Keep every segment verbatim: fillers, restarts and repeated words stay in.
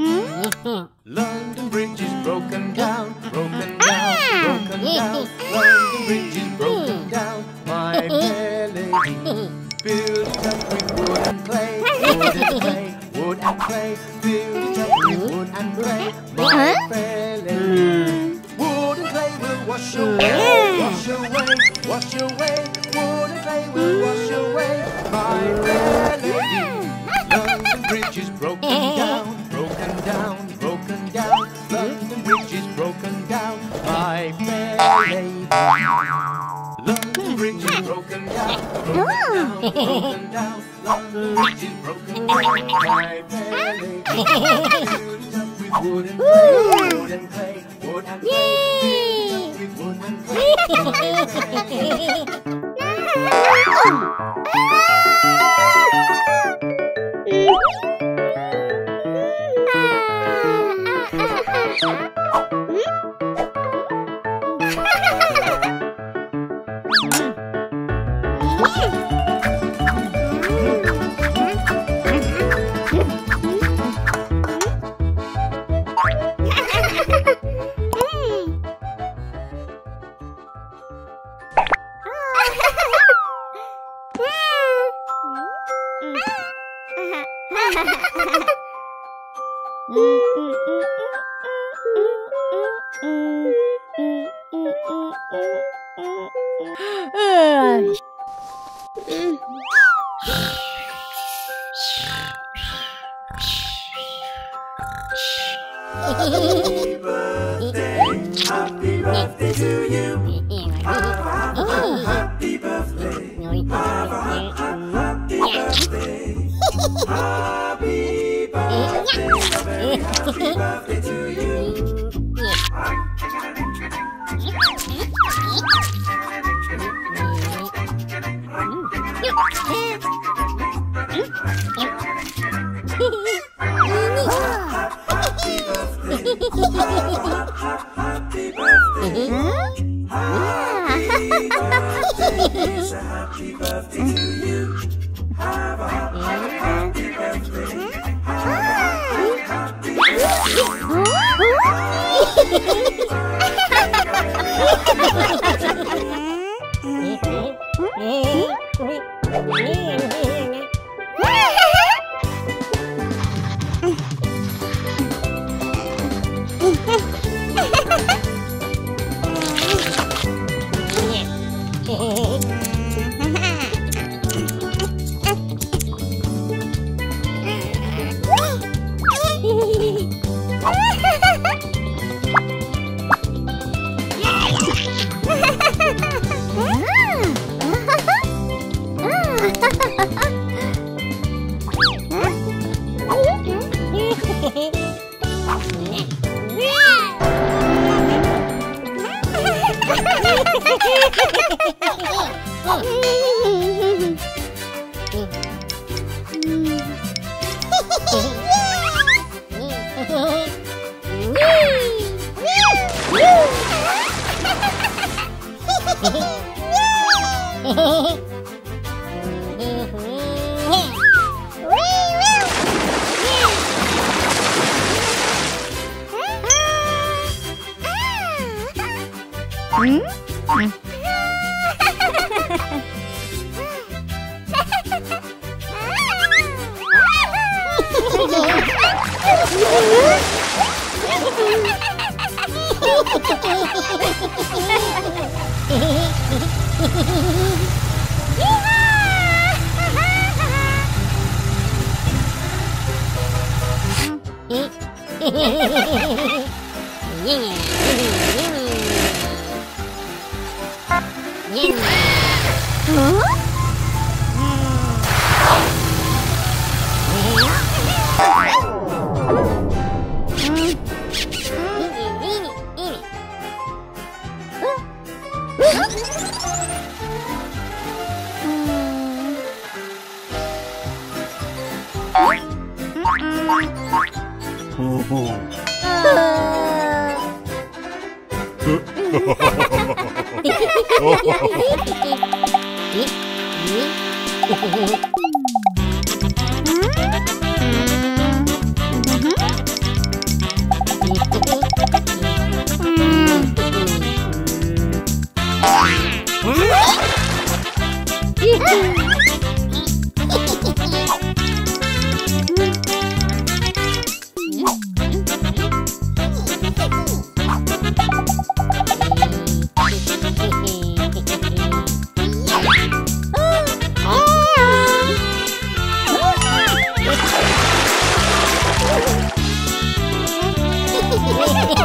Hmm? London Bridge is broken down, broken down, broken down. London Bridge is broken down, my fair lady. Built up with wood and clay, wood and clay, wood and clay. Built up with wood and clay, my fair lady. Wood and clay will wash away, wash away, wash away. Wood and clay will wash away, my fair lady. London Bridge is broken down. Down, broken down, London Bridge is broken down, my fair lady. London Bridge is broken down, broken down, broken down, London Bridge is broken down, my fair lady. Built up with wood and clay, wood and clay, wood and clay, built up with wood and clay, my fair lady. Huh?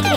Look.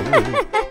Oh.